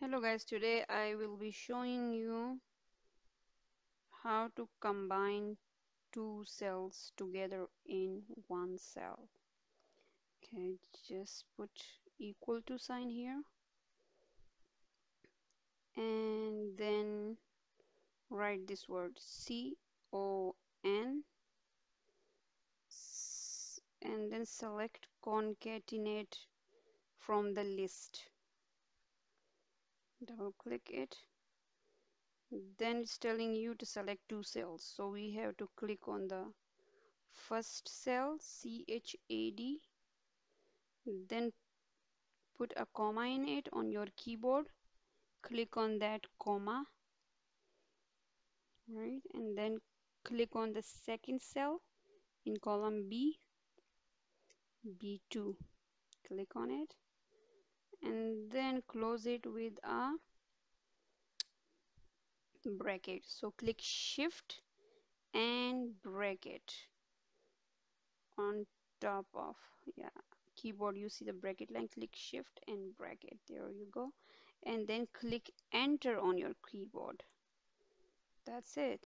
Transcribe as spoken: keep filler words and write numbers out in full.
Hello guys, today I will be showing you how to combine two cells together in one cell. Okay, just put equal to sign here and then write this word C O N and then select concatenate from the list. Double click it. Then it's telling you to select two cells, so we have to click on the first cell, C H A D, then put a comma in it on your keyboard, click on that comma, right, and then click on the second cell in column B, B two, click on it, and then close it with a bracket. So click shift and bracket on top of yeah keyboard, you see the bracket line, click shift and bracket, there you go, and then click enter on your keyboard. That's it.